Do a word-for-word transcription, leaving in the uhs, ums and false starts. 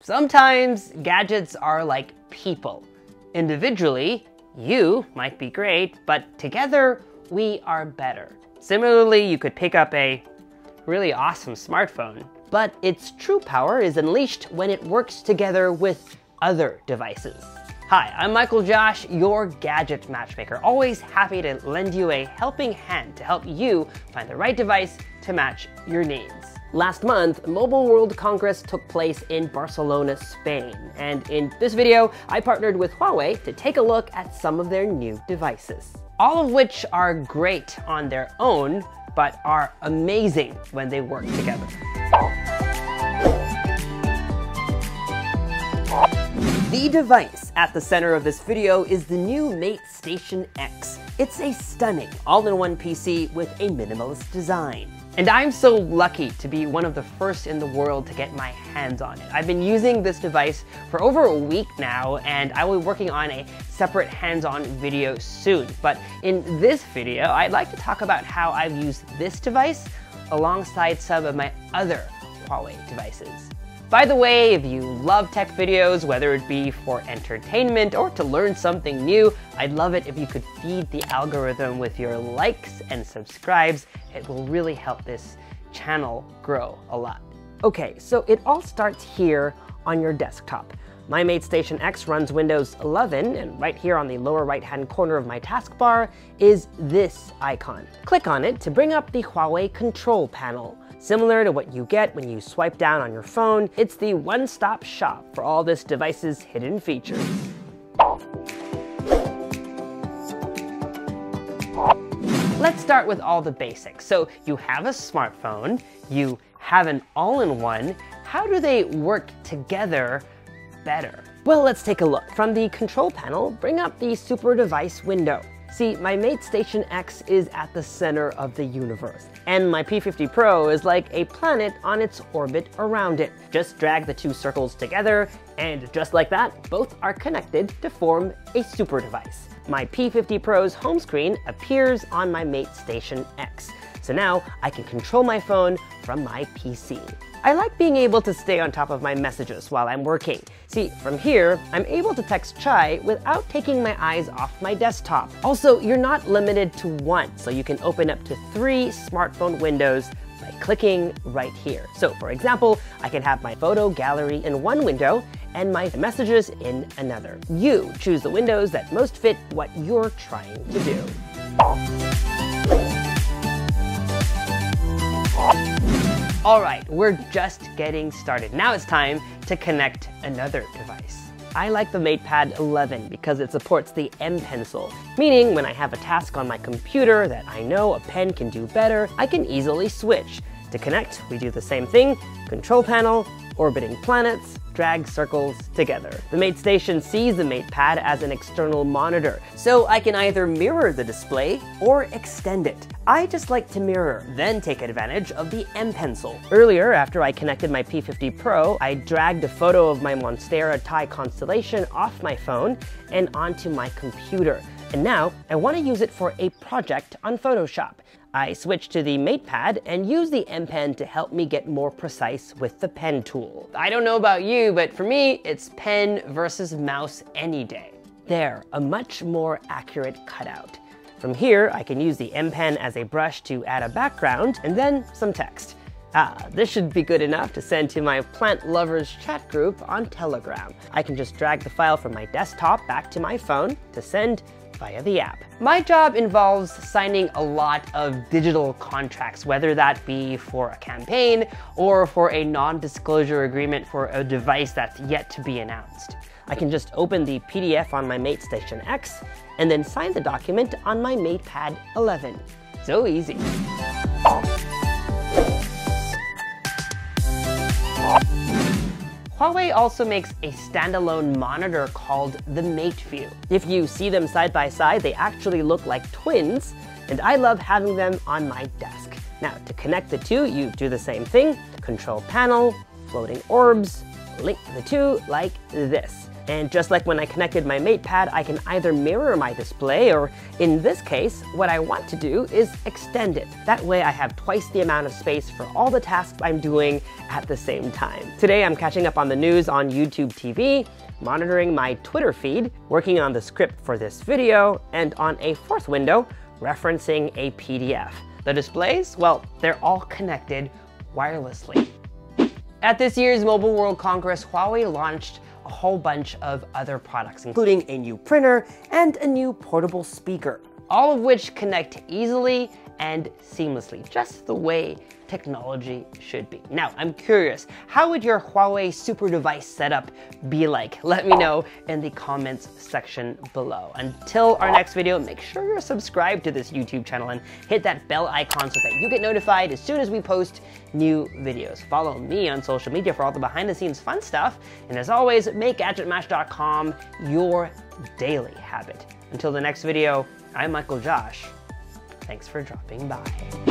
Sometimes gadgets are like people. Individually, you might be great, but together we are better. Similarly, you could pick up a really awesome smartphone, but its true power is unleashed when it works together with other devices. Hi, I'm Michael Josh, your gadget matchmaker. Always happy to lend you a helping hand to help you find the right device to match your needs. Last month, Mobile World Congress took place in Barcelona, Spain. And in this video, I partnered with Huawei to take a look at some of their new devices. All of which are great on their own, but are amazing when they work together. The device at the center of this video is the new MateStation X. It's a stunning all-in-one P C with a minimalist design. And I'm so lucky to be one of the first in the world to get my hands on it. I've been using this device for over a week now, and I will be working on a separate hands-on video soon. But in this video, I'd like to talk about how I've used this device alongside some of my other Huawei devices. By the way, if you love tech videos, whether it be for entertainment or to learn something new, I'd love it if you could feed the algorithm with your likes and subscribes. It will really help this channel grow a lot. Okay, so it all starts here on your desktop. My MateStation X runs Windows eleven, and right here on the lower right-hand corner of my taskbar is this icon. Click on it to bring up the Huawei control panel. Similar to what you get when you swipe down on your phone, it's the one-stop shop for all this device's hidden features. Let's start with all the basics. So you have a smartphone, you have an all-in-one. How do they work together better? Well, let's take a look. From the control panel, bring up the Super Device window. See, my MateStation X is at the center of the universe, and my P fifty Pro is like a planet on its orbit around it. Just drag the two circles together, and just like that, both are connected to form a super device. My P fifty Pro's home screen appears on my MateStation X, so now I can control my phone from my P C. I like being able to stay on top of my messages while I'm working. See, from here, I'm able to text Chai without taking my eyes off my desktop. Also, you're not limited to one, so you can open up to three smartphone windows by clicking right here. So, for example, I can have my photo gallery in one window and my messages in another. You choose the windows that most fit what you're trying to do. All right, we're just getting started. Now it's time to connect another device. I like the MatePad eleven because it supports the M-Pencil, meaning when I have a task on my computer that I know a pen can do better, I can easily switch. To connect, we do the same thing, control panel, orbiting planets, drag circles together. The MateStation sees the MatePad as an external monitor, so I can either mirror the display or extend it. I just like to mirror, then take advantage of the M-Pencil. Earlier, after I connected my P fifty Pro, I dragged a photo of my Monstera Thai constellation off my phone and onto my computer. And now, I want to use it for a project on Photoshop. I switch to the MatePad and use the M-Pen to help me get more precise with the pen tool. I don't know about you, but for me, it's pen versus mouse any day. There, a much more accurate cutout. From here, I can use the M-Pen as a brush to add a background and then some text. Ah, this should be good enough to send to my plant lovers chat group on Telegram. I can just drag the file from my desktop back to my phone to send via the app. My job involves signing a lot of digital contracts, whether that be for a campaign or for a non-disclosure agreement for a device that's yet to be announced. I can just open the P D F on my MateStation X and then sign the document on my MatePad eleven. So easy. Huawei also makes a standalone monitor called the MateView. If you see them side by side, they actually look like twins, and I love having them on my desk. Now, to connect the two, you do the same thing, control panel, floating orbs, link the two like this. And just like when I connected my MatePad, I can either mirror my display or, in this case, what I want to do is extend it. That way I have twice the amount of space for all the tasks I'm doing at the same time. Today I'm catching up on the news on YouTube T V, monitoring my Twitter feed, working on the script for this video, and on a fourth window, referencing a P D F. The displays, well, they're all connected wirelessly. At this year's Mobile World Congress, Huawei launched a whole bunch of other products, including a new printer and a new portable speaker, all of which connect easily and seamlessly, just the way technology should be. Now, I'm curious, how would your Huawei super device setup be like? Let me know in the comments section below. Until our next video, make sure you're subscribed to this YouTube channel and hit that bell icon so that you get notified as soon as we post new videos. Follow me on social media for all the behind the scenes fun stuff. And as always, make gadget mash dot com your daily habit. Until the next video, I'm Michael Josh. Thanks for dropping by.